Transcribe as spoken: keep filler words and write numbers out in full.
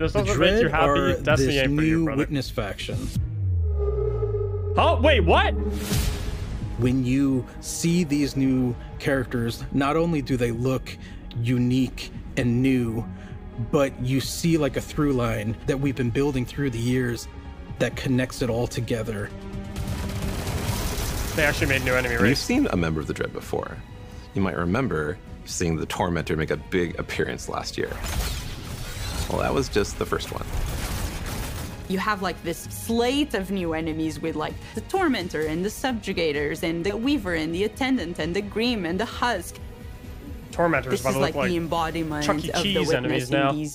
if this doesn't make you happy, Destiny ain't for you, brother. Witness faction. Oh, wait, what? When you see these new characters, not only do they look unique and new, but you see like a through line that we've been building through the years that connects it all together. They actually made new enemy race. You've seen a member of the Dread before. You might remember seeing the Tormentor make a big appearance last year. Well, that was just the first one. You have like this slate of new enemies with like the Tormentor and the Subjugators and the Weaver and the Attendant and the Grim and the Husk. Tormentor is like the embodiment of the Witness in these